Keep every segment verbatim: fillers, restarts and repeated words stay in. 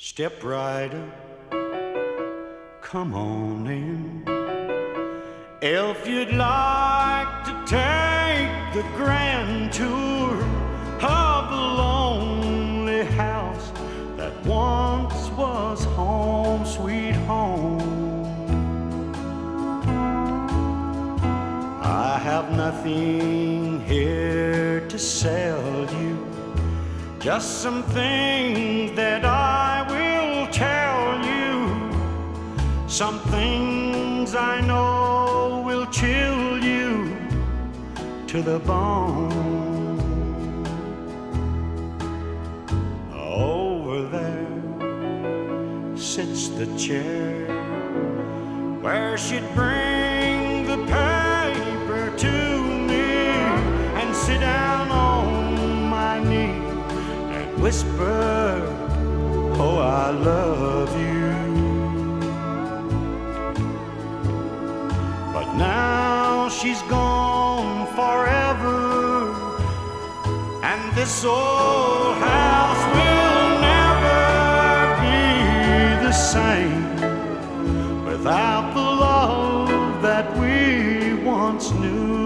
Step right up, come on in. If you'd like to take the grand tour of the lonely house that once was home, sweet home. I have nothing here to sell you, just some things that I will tell you. Some things I know will chill you to the bone. Over there sits the chair where she'd bring the paper to me and sit down on my knee and whisper, "Oh, I love you." But now she's gone forever, and this old house will never be the same without the love that we once knew.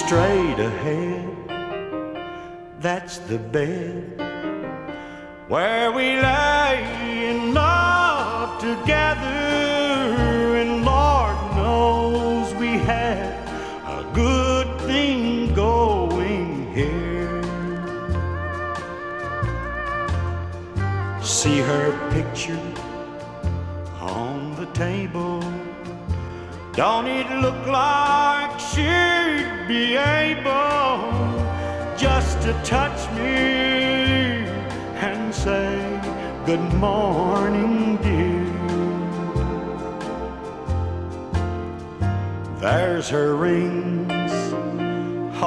Straight ahead, that's the bed where we lay in love together, and Lord knows we had a good thing going here. See her picture on the table. Don't it look like she'd be able just to touch me and say, "Good morning, dear"? There's her rings,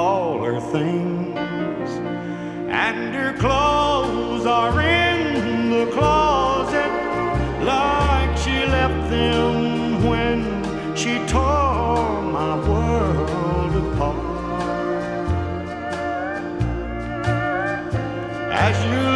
all her things, and her clothes are in the closet like she left them when she tore my world apart. As you